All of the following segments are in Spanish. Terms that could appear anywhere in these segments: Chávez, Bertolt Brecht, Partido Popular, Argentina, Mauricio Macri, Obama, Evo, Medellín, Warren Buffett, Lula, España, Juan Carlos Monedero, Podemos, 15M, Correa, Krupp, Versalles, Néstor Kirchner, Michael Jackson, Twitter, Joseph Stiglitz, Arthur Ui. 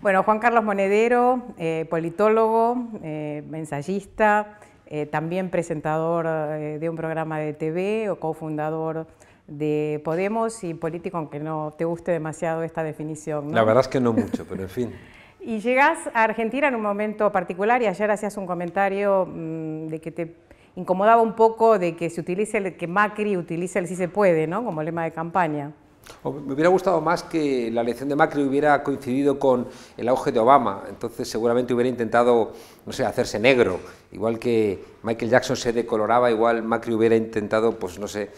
Bueno, Juan Carlos Monedero, politólogo, ensayista, también presentador de un programa de TV o cofundador de Podemos y político, aunque no te guste demasiado esta definición, ¿no? La verdad es que no mucho, pero en fin. Y llegás a Argentina en un momento particular y ayer hacías un comentario de que te incomodaba un poco de que se utilice que Macri utilice el sí se puede, ¿no? Como lema de campaña. Me hubiera gustado más que la elección de Macri hubiera coincidido con el auge de Obama, entonces seguramente hubiera intentado, no sé, hacerse negro, igual que Michael Jackson se decoloraba, igual Macri hubiera intentado, pues no sé,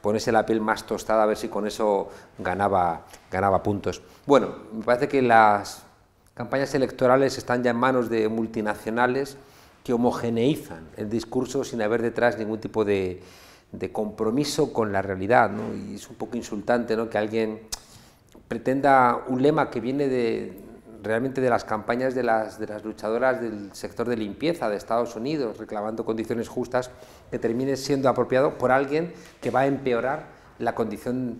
ponerse la piel más tostada a ver si con eso ganaba puntos. Bueno, me parece que las campañas electorales están ya en manos de multinacionales que homogeneizan el discurso sin haber detrás ningún tipo de compromiso con la realidad, ¿no? Y es un poco insultante, ¿no?, que alguien pretenda un lema que viene realmente de las campañas de las luchadoras del sector de limpieza de Estados Unidos, reclamando condiciones justas, que termine siendo apropiado por alguien que va a empeorar la condición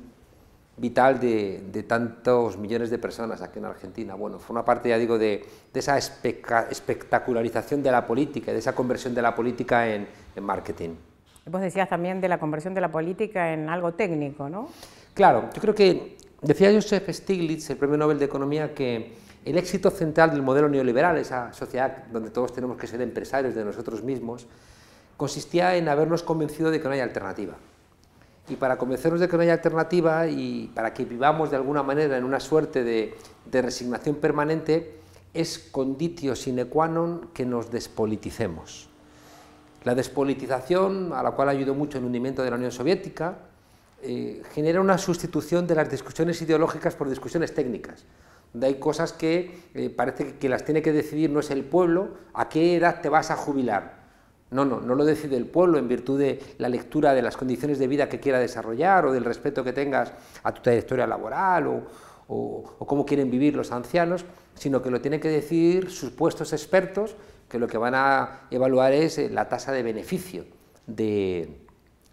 vital de tantos millones de personas aquí en Argentina. Bueno, forma parte, ya digo, de esa espectacularización de la política, de esa conversión de la política en marketing. Vos decías también de la conversión de la política en algo técnico, ¿no? Claro, yo creo que decía Joseph Stiglitz, el premio Nobel de Economía, que el éxito central del modelo neoliberal, esa sociedad donde todos tenemos que ser empresarios de nosotros mismos, consistía en habernos convencido de que no hay alternativa. Y para convencernos de que no hay alternativa y para que vivamos de alguna manera en una suerte de resignación permanente, es conditio sine qua non que nos despoliticemos. La despolitización, a la cual ayudó mucho el hundimiento de la Unión Soviética, genera una sustitución de las discusiones ideológicas por discusiones técnicas, donde hay cosas que parece que las tiene que decidir no es el pueblo, a qué edad te vas a jubilar. No lo decide el pueblo en virtud de la lectura de las condiciones de vida que quiera desarrollar o del respeto que tengas a tu trayectoria laboral o cómo quieren vivir los ancianos, sino que lo tienen que decidir supuestos expertos que lo que van a evaluar es la tasa de beneficio de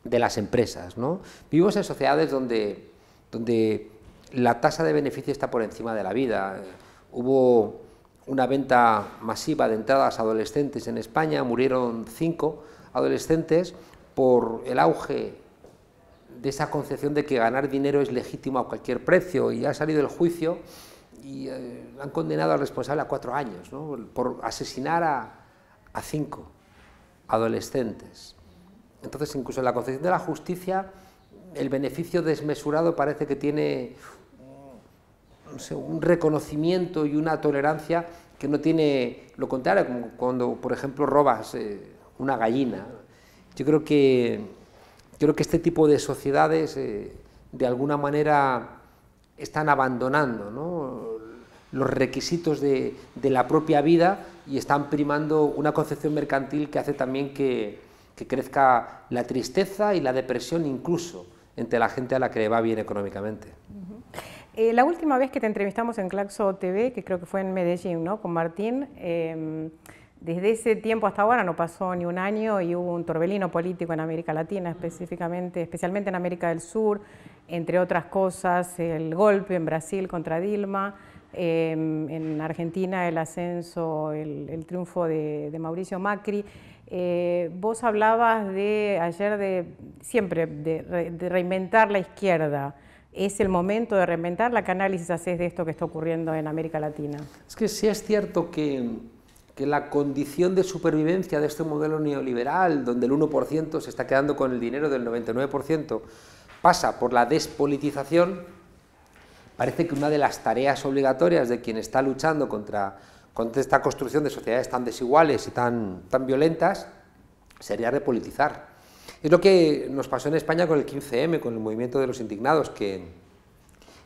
las empresas, ¿no? Vivimos en sociedades donde la tasa de beneficio está por encima de la vida. Hubo una venta masiva de entradas a adolescentes en España, murieron 5 adolescentes por el auge de esa concepción de que ganar dinero es legítimo a cualquier precio, y ha salido el juicio y han condenado al responsable a 4 años, ¿no?, por asesinar a 5 adolescentes. Entonces, incluso en la concepción de la justicia, el beneficio desmesurado parece que tiene, no sé, un reconocimiento y una tolerancia que no tiene lo contrario, como cuando, por ejemplo, robas una gallina. Yo creo que este tipo de sociedades, de alguna manera, están abandonando, ¿no?, los requisitos de la propia vida y están primando una concepción mercantil que hace también que crezca la tristeza y la depresión incluso entre la gente a la que le va bien económicamente. La última vez que te entrevistamos en CLACSO TV, que creo que fue en Medellín, ¿no?, con Martín, desde ese tiempo hasta ahora no pasó ni un año y hubo un torbellino político en América Latina, especialmente en América del Sur, entre otras cosas el golpe en Brasil contra Dilma, en Argentina el ascenso, el triunfo de Mauricio Macri. Vos hablabas ayer de reinventar la izquierda. ¿Es el momento de reinventarla? ¿Qué análisis haces de esto que está ocurriendo en América Latina? Es que sí es cierto que la condición de supervivencia de este modelo neoliberal, donde el 1% se está quedando con el dinero del 99%, pasa por la despolitización. Parece que una de las tareas obligatorias de quien está luchando contra esta construcción de sociedades tan desiguales y tan violentas sería repolitizar. Es lo que nos pasó en España con el 15M, con el movimiento de los indignados, que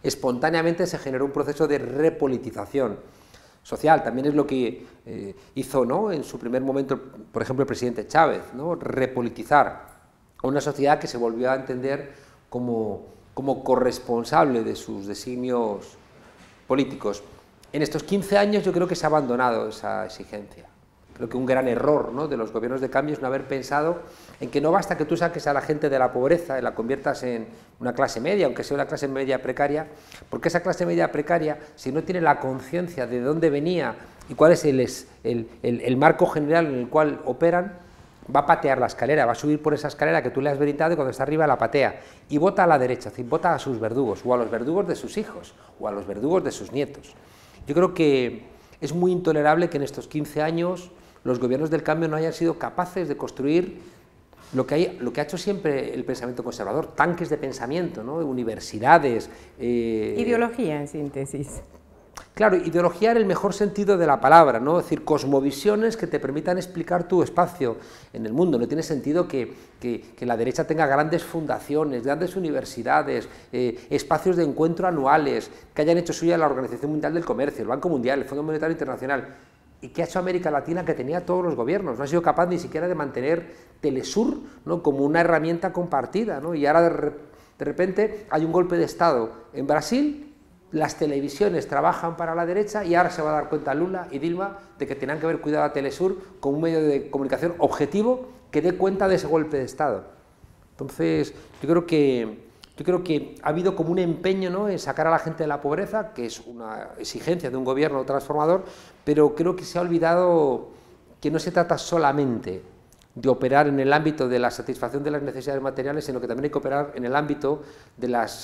espontáneamente se generó un proceso de repolitización social. También es lo que hizo, ¿no?, en su primer momento, por ejemplo, el presidente Chávez, ¿no?, repolitizar a una sociedad que se volvió a entender como corresponsable de sus designios políticos. En estos 15 años yo creo que se ha abandonado esa exigencia. creo que un gran error, ¿no?, de los gobiernos de cambio es no haber pensado en que no basta que tú saques a la gente de la pobreza y la conviertas en una clase media, aunque sea una clase media precaria, porque esa clase media precaria, si no tiene la conciencia de dónde venía y cuál es el marco general en el cual operan, va a patear la escalera, va a subir por esa escalera que tú le has brindado y cuando está arriba la patea y vota a la derecha, es decir, vota a sus verdugos o a los verdugos de sus hijos o a los verdugos de sus nietos. Yo creo que es muy intolerable que en estos 15 años los gobiernos del cambio no hayan sido capaces de construir lo que ha hecho siempre el pensamiento conservador, tanques de pensamiento, ¿no?, universidades... Ideología, en síntesis. Claro, ideología en el mejor sentido de la palabra, ¿no?, es decir, cosmovisiones que te permitan explicar tu espacio en el mundo. No tiene sentido que la derecha tenga grandes fundaciones, grandes universidades, espacios de encuentro anuales, que hayan hecho suya la Organización Mundial del Comercio, el Banco Mundial, el Fondo Monetario Internacional. ¿Y qué ha hecho América Latina que tenía todos los gobiernos? No ha sido capaz ni siquiera de mantener Telesur, ¿no?, como una herramienta compartida, ¿no? Y ahora de repente hay un golpe de Estado en Brasil. Las televisiones trabajan para la derecha y ahora se va a dar cuenta Lula y Dilma de que tenían que haber cuidado a Telesur como un medio de comunicación objetivo que dé cuenta de ese golpe de Estado. Entonces, yo creo que ha habido como un empeño, ¿no?, en sacar a la gente de la pobreza, que es una exigencia de un gobierno transformador, pero creo que se ha olvidado que no se trata solamente de operar en el ámbito de la satisfacción de las necesidades materiales, sino que también hay que operar en el ámbito de las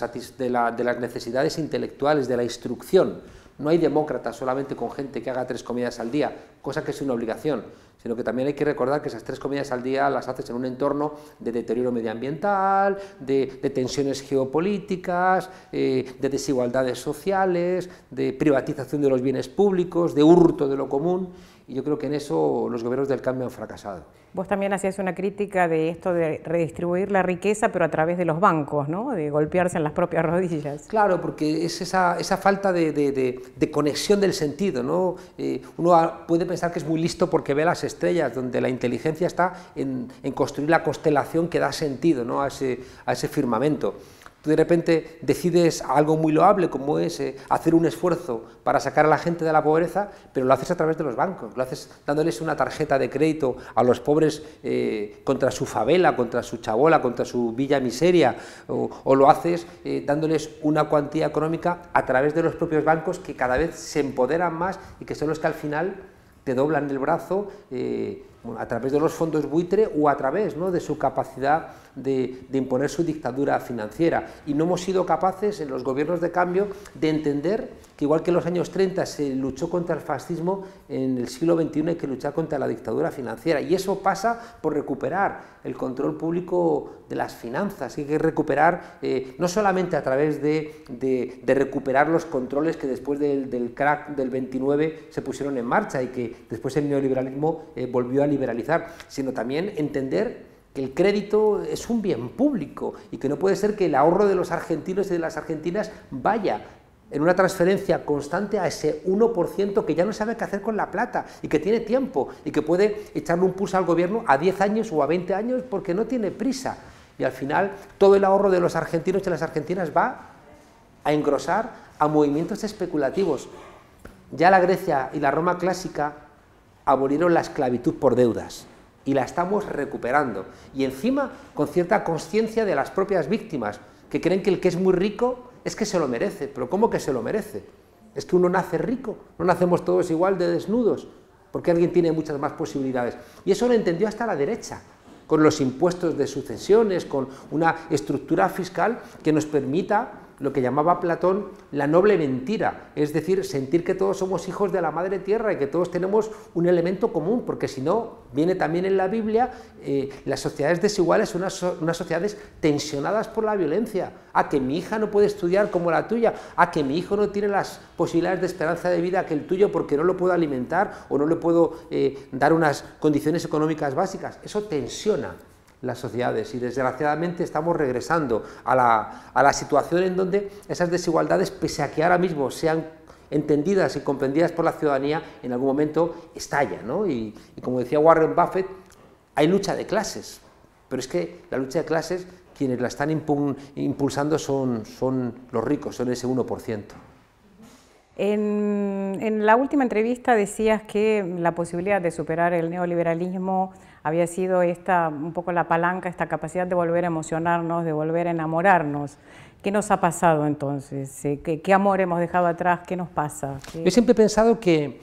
necesidades intelectuales, de la instrucción. No hay demócratas solamente con gente que haga 3 comidas al día, cosa que es una obligación, sino que también hay que recordar que esas 3 comidas al día las haces en un entorno de deterioro medioambiental, de tensiones geopolíticas, de desigualdades sociales, de privatización de los bienes públicos, de hurto de lo común. Y yo creo que en eso los gobiernos del cambio han fracasado. Vos también hacías una crítica de esto de redistribuir la riqueza, pero a través de los bancos, ¿no?, de golpearse en las propias rodillas. Claro, porque es esa falta de conexión del sentido, ¿no? Uno puede pensar que es muy listo porque ve las estrellas, donde la inteligencia está en construir la constelación que da sentido, ¿no?, a ese firmamento. Tú de repente decides algo muy loable como es hacer un esfuerzo para sacar a la gente de la pobreza, pero lo haces a través de los bancos, lo haces dándoles una tarjeta de crédito a los pobres contra su favela, contra su chabola, contra su villa miseria, o lo haces dándoles una cuantía económica a través de los propios bancos que cada vez se empoderan más y que son los que al final te doblan el brazo a través de los fondos buitre o a través, ¿no?, de su capacidad de imponer su dictadura financiera. Y no hemos sido capaces en los gobiernos de cambio de entender que igual que en los años 30 se luchó contra el fascismo, en el siglo XXI hay que luchar contra la dictadura financiera. Y eso pasa por recuperar el control público de las finanzas. Hay que recuperar, no solamente a través de recuperar los controles que después del crack del 29 se pusieron en marcha y que después el neoliberalismo volvió a liberalizar, sino también entender que el crédito es un bien público y que no puede ser que el ahorro de los argentinos y de las argentinas vaya en una transferencia constante a ese 1% que ya no sabe qué hacer con la plata y que tiene tiempo y que puede echarle un pulso al gobierno a 10 años o a 20 años porque no tiene prisa. Y al final todo el ahorro de los argentinos y de las argentinas va a engrosar a movimientos especulativos. Ya la Grecia y la Roma clásica abolieron la esclavitud por deudas y la estamos recuperando, y encima con cierta conciencia de las propias víctimas, que creen que el que es muy rico es que se lo merece. Pero ¿cómo que se lo merece? Es que uno nace rico, no nacemos todos igual de desnudos, porque alguien tiene muchas más posibilidades. Y eso lo entendió hasta la derecha, con los impuestos de sucesiones, con una estructura fiscal que nos permita lo que llamaba Platón la noble mentira, es decir, sentir que todos somos hijos de la madre tierra y que todos tenemos un elemento común, porque si no, viene también en la Biblia, las sociedades desiguales son unas sociedades tensionadas por la violencia, a que mi hija no puede estudiar como la tuya, a que mi hijo no tiene las posibilidades de esperanza de vida que el tuyo porque no lo puedo alimentar o no le puedo dar unas condiciones económicas básicas. Eso tensiona las sociedades y desgraciadamente estamos regresando a la situación en donde esas desigualdades, pese a que ahora mismo sean entendidas y comprendidas por la ciudadanía, en algún momento estallan, ¿no? Y como decía Warren Buffett, hay lucha de clases, pero es que la lucha de clases quienes la están impulsando son los ricos, son ese 1%. En la última entrevista decías que la posibilidad de superar el neoliberalismo había sido esta, un poco la palanca, esta capacidad de volver a emocionarnos, de volver a enamorarnos. ¿Qué nos ha pasado entonces? ¿Qué amor hemos dejado atrás? ¿Qué nos pasa? Yo siempre he pensado que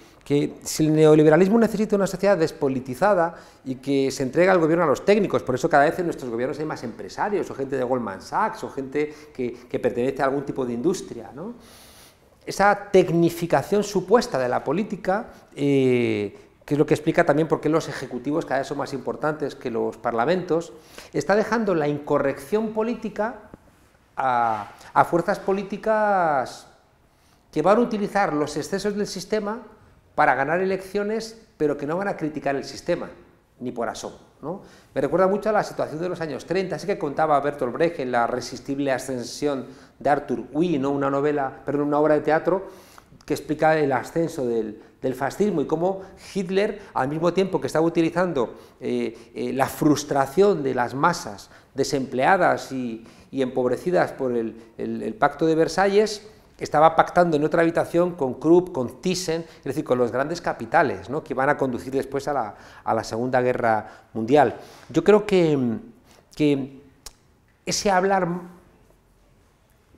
si el neoliberalismo necesita una sociedad despolitizada y que se entrega al gobierno a los técnicos, por eso cada vez en nuestros gobiernos hay más empresarios o gente de Goldman Sachs o gente que pertenece a algún tipo de industria, ¿no? Esa tecnificación supuesta de la política, que es lo que explica también por qué los ejecutivos cada vez son más importantes que los parlamentos, está dejando la incorrección política a fuerzas políticas que van a utilizar los excesos del sistema para ganar elecciones, pero que no van a criticar el sistema, ni por asomo, ¿no? Me recuerda mucho a la situación de los años 30, así que contaba Bertolt Brecht en La resistible ascensión de Arthur Ui, ¿no? una obra de teatro que explica el ascenso del fascismo y cómo Hitler, al mismo tiempo que estaba utilizando la frustración de las masas desempleadas y empobrecidas por el Pacto de Versalles, estaba pactando en otra habitación con Krupp, con Thyssen, es decir, con los grandes capitales, ¿no?, que van a conducir después a la Segunda Guerra Mundial. Yo creo que ese hablar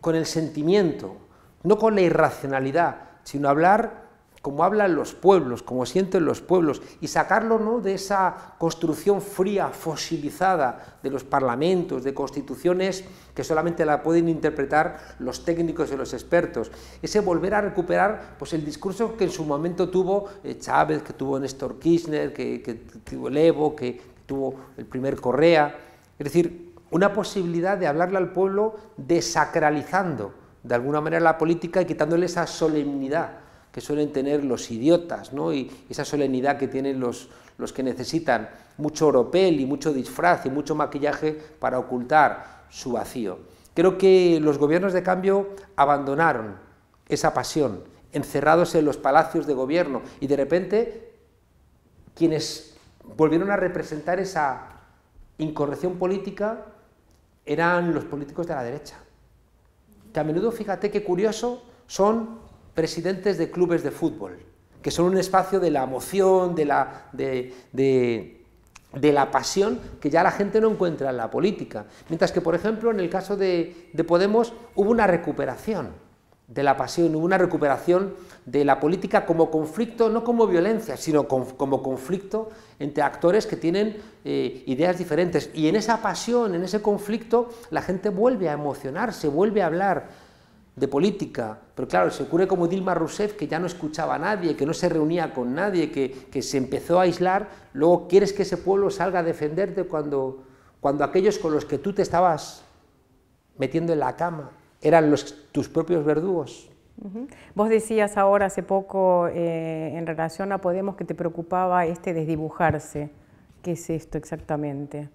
con el sentimiento, no con la irracionalidad, sino hablar como hablan los pueblos, como sienten los pueblos, y sacarlo, ¿no?, de esa construcción fría, fosilizada de los parlamentos, de constituciones que solamente la pueden interpretar los técnicos y los expertos. Ese volver a recuperar pues, el discurso que en su momento tuvo Chávez, que tuvo Néstor Kirchner, que tuvo el Evo, que tuvo el primer Correa. Es decir, una posibilidad de hablarle al pueblo desacralizando de alguna manera la política y quitándole esa solemnidad que suelen tener los idiotas, ¿no?, y esa solemnidad que tienen los que necesitan mucho oropel y mucho disfraz y mucho maquillaje para ocultar su vacío. Creo que los gobiernos de cambio abandonaron esa pasión, encerrados en los palacios de gobierno, y de repente quienes volvieron a representar esa incorrección política eran los políticos de la derecha, que a menudo, fíjate qué curioso, son presidentes de clubes de fútbol, que son un espacio de la emoción, de la pasión, que ya la gente no encuentra en la política. Mientras que, por ejemplo, en el caso de Podemos, hubo una recuperación de la pasión, hubo una recuperación de la política como conflicto, no como violencia, sino como conflicto entre actores que tienen ideas diferentes. Y en esa pasión, en ese conflicto, la gente vuelve a emocionarse, vuelve a hablar de política, pero claro, se ocurre como Dilma Rousseff, que ya no escuchaba a nadie, que no se reunía con nadie, que se empezó a aislar. Luego quieres que ese pueblo salga a defenderte cuando aquellos con los que tú te estabas metiendo en la cama eran tus propios verdugos. Vos decías ahora hace poco en relación a Podemos que te preocupaba este desdibujarse. ¿Qué es esto exactamente?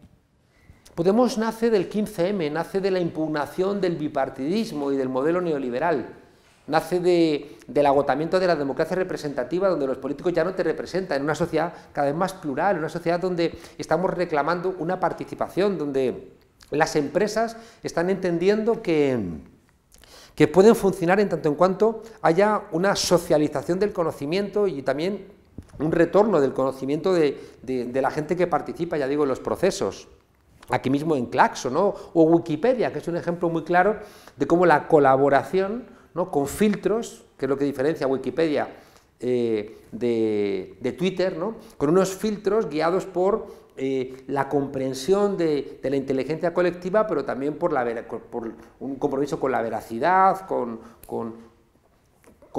Podemos nace del 15M, nace de la impugnación del bipartidismo y del modelo neoliberal, nace del agotamiento de la democracia representativa, donde los políticos ya no te representan, en una sociedad cada vez más plural, en una sociedad donde estamos reclamando una participación, donde las empresas están entendiendo que pueden funcionar en tanto en cuanto haya una socialización del conocimiento y también un retorno del conocimiento de la gente que participa, ya digo, en los procesos. Aquí mismo en CLACSO, ¿no?, o Wikipedia, que es un ejemplo muy claro de cómo la colaboración, ¿no?, con filtros, que es lo que diferencia Wikipedia de Twitter, ¿no?, con unos filtros guiados por la comprensión de la inteligencia colectiva, pero también por un compromiso con la veracidad, con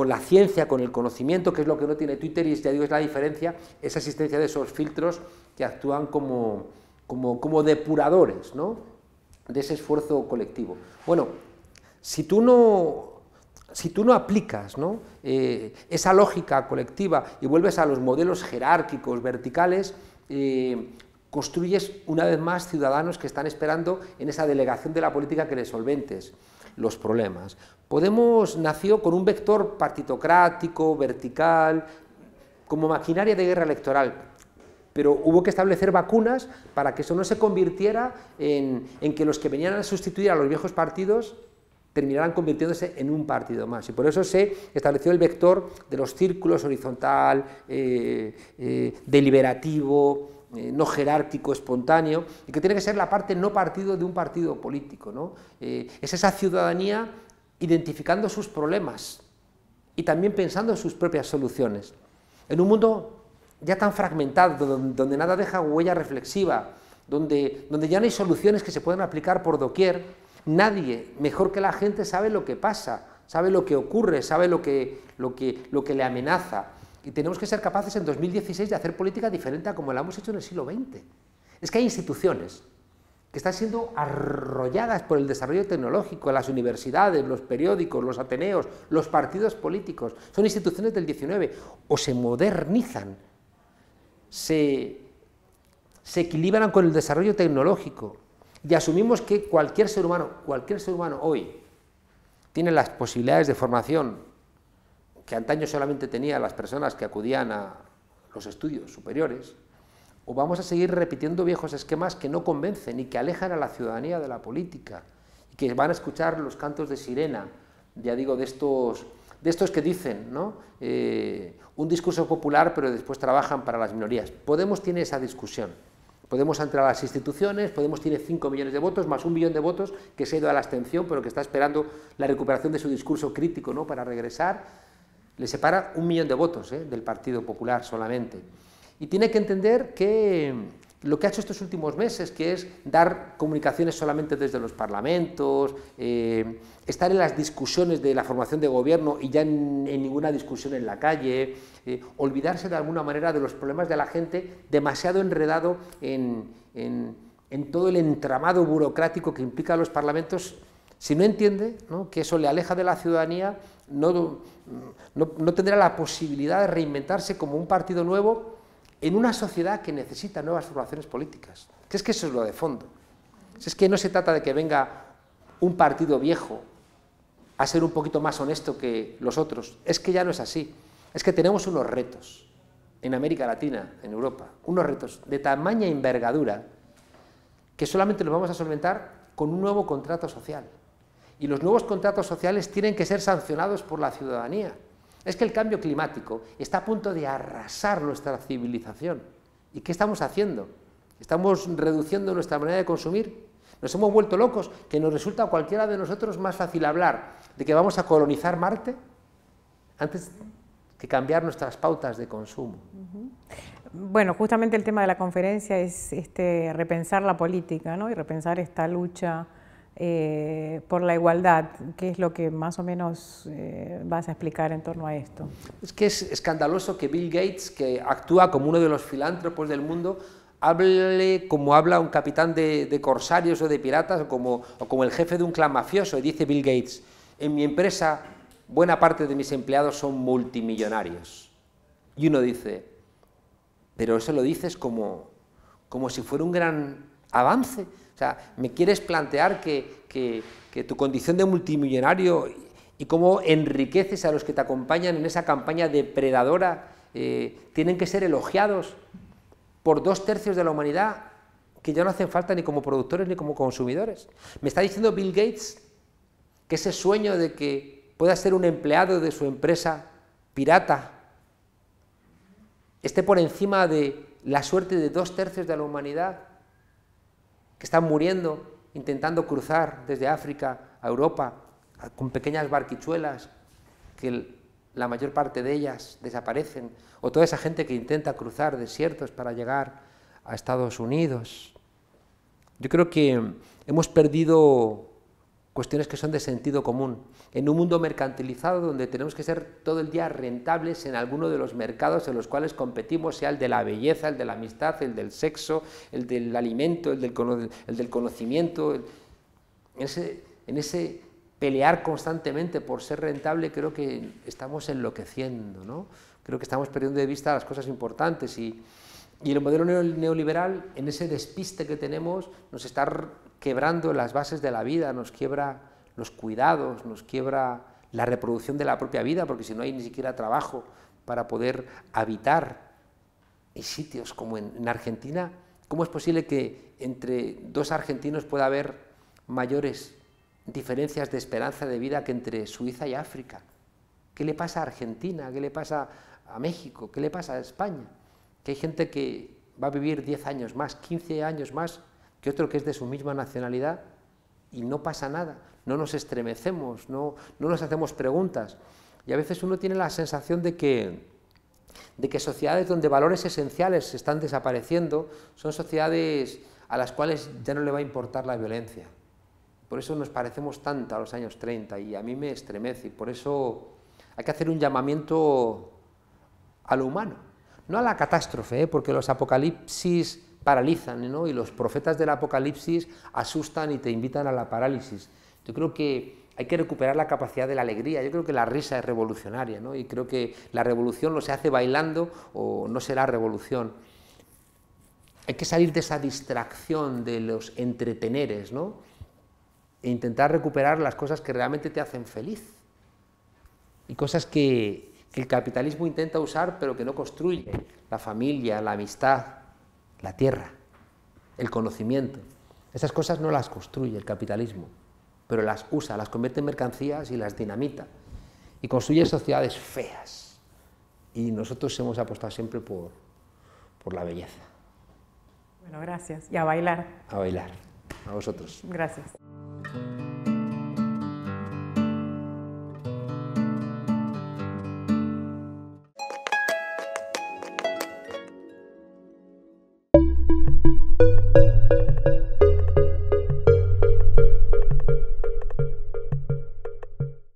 la ciencia, con el conocimiento, que es lo que no tiene Twitter, y ya digo, es la diferencia, esa existencia de esos filtros que actúan como depuradores, ¿no?, de ese esfuerzo colectivo. Bueno, si tú no aplicas, ¿no?, esa lógica colectiva y vuelves a los modelos jerárquicos, verticales, construyes una vez más ciudadanos que están esperando en esa delegación de la política que les solventes los problemas. Podemos nació con un vector partitocrático, vertical, como maquinaria de guerra electoral, pero hubo que establecer vacunas para que eso no se convirtiera en que los que venían a sustituir a los viejos partidos terminarán convirtiéndose en un partido más. Y por eso se estableció el vector de los círculos horizontal, deliberativo, no jerárquico, espontáneo, y que tiene que ser la parte no partido de un partido político, ¿no? Es esa ciudadanía identificando sus problemas y también pensando en sus propias soluciones. En un mundo ya tan fragmentado, donde nada deja huella reflexiva, donde ya no hay soluciones que se pueden aplicar por doquier, nadie mejor que la gente sabe lo que pasa, sabe lo que ocurre, sabe lo que le amenaza. Y tenemos que ser capaces en 2016 de hacer política diferente a como la hemos hecho en el siglo XX. Es que hay instituciones que están siendo arrolladas por el desarrollo tecnológico, las universidades, los periódicos, los ateneos, los partidos políticos. Son instituciones del XIX. O se modernizan, se equilibran con el desarrollo tecnológico y asumimos que cualquier ser humano hoy tiene las posibilidades de formación que antaño solamente tenían las personas que acudían a los estudios superiores, o vamos a seguir repitiendo viejos esquemas que no convencen y que alejan a la ciudadanía de la política, y que van a escuchar los cantos de sirena, ya digo, de estos que dicen, ¿no? Un discurso popular, pero después trabajan para las minorías. Podemos tiene esa discusión. Podemos entrar a las instituciones, Podemos tiene 5 millones de votos, más 1 millón de votos que se ha ido a la abstención, pero que está esperando la recuperación de su discurso crítico, ¿no?, para regresar. Le separa 1 millón de votos del Partido Popular solamente. Y tiene que entender que lo que ha hecho estos últimos meses, que es dar comunicaciones solamente desde los parlamentos, estar en las discusiones de la formación de gobierno y ya en ninguna discusión en la calle, olvidarse de alguna manera de los problemas de la gente, demasiado enredado en todo el entramado burocrático que implica a los parlamentos. Si no entiende, ¿no?, que eso le aleja de la ciudadanía, no tendrá la posibilidad de reinventarse como un partido nuevo en una sociedad que necesita nuevas formaciones políticas. Que es que eso es lo de fondo. Es que no se trata de que venga un partido viejo a ser un poquito más honesto que los otros. Es que ya no es así. Es que tenemos unos retos en América Latina, en Europa, unos retos de tamaña envergadura que solamente los vamos a solventar con un nuevo contrato social. Y los nuevos contratos sociales tienen que ser sancionados por la ciudadanía. Es que el cambio climático está a punto de arrasar nuestra civilización. ¿Y qué estamos haciendo? Estamos reduciendo nuestra manera de consumir. Nos hemos vuelto locos, que nos resulta a cualquiera de nosotros más fácil hablar de que vamos a colonizar Marte antes que cambiar nuestras pautas de consumo. Bueno, justamente el tema de la conferencia es repensar la política, ¿no?, y repensar esta lucha por la igualdad. ¿Qué es lo que más o menos vas a explicar en torno a esto? Es que es escandaloso que Bill Gates, que actúa como uno de los filántropos del mundo, hable como habla un capitán de corsarios o de piratas, o como el jefe de un clan mafioso. Y dice Bill Gates: en mi empresa buena parte de mis empleados son multimillonarios. Y uno dice, pero eso lo dices como si fuera un gran avance. O sea, ¿me quieres plantear que tu condición de multimillonario y cómo enriqueces a los que te acompañan en esa campaña depredadora tienen que ser elogiados por 2/3 de la humanidad que ya no hacen falta ni como productores ni como consumidores? ¿Me está diciendo Bill Gates que ese sueño de que pueda ser un empleado de su empresa pirata esté por encima de la suerte de 2/3 de la humanidad que están muriendo intentando cruzar desde África a Europa con pequeñas barquichuelas, que la mayor parte de ellas desaparecen, o toda esa gente que intenta cruzar desiertos para llegar a Estados Unidos? Yo creo que hemos perdido cuestiones que son de sentido común. En un mundo mercantilizado donde tenemos que ser todo el día rentables en alguno de los mercados en los cuales competimos, sea el de la belleza, el de la amistad, el del sexo, el del alimento, el del conocimiento. En ese pelear constantemente por ser rentable, creo que estamos enloqueciendo, ¿no? Creo que estamos perdiendo de vista las cosas importantes y el modelo neoliberal, en ese despiste que tenemos, nos está quebrando las bases de la vida, nos quiebra los cuidados, nos quiebra la reproducción de la propia vida, porque si no hay ni siquiera trabajo para poder habitar. Y sitios como en Argentina, ¿cómo es posible que entre dos argentinos pueda haber mayores diferencias de esperanza de vida que entre Suiza y África. ¿Qué le pasa a Argentina? ¿Qué le pasa a México? ¿Qué le pasa a España? Que hay gente que va a vivir 10 años más, 15 años más, que otro que es de su misma nacionalidad, y no pasa nada, no nos estremecemos, no nos hacemos preguntas. Y a veces uno tiene la sensación de que sociedades donde valores esenciales se están desapareciendo son sociedades a las cuales ya no le va a importar la violencia. Por eso nos parecemos tanto a los años 30 y a mí me estremece. Y por eso hay que hacer un llamamiento a lo humano, no a la catástrofe, porque los apocalipsis paralizan, ¿no? Y los profetas del apocalipsis asustan y te invitan a la parálisis. Yo creo que hay que recuperar la capacidad de la alegría. Yo creo que la risa es revolucionaria, ¿no? Y creo que la revolución no se hace bailando o no será revolución. Hay que salir de esa distracción de los entreteneres, ¿no? E intentar recuperar las cosas que realmente te hacen feliz. Y cosas que el capitalismo intenta usar, pero que no construye. La familia, la amistad, la tierra, el conocimiento. Esas cosas no las construye el capitalismo, pero las usa, las convierte en mercancías y las dinamita. Y construye sociedades feas. Y nosotros hemos apostado siempre por la belleza. Bueno, gracias. Y a bailar. A bailar. A vosotros. Gracias.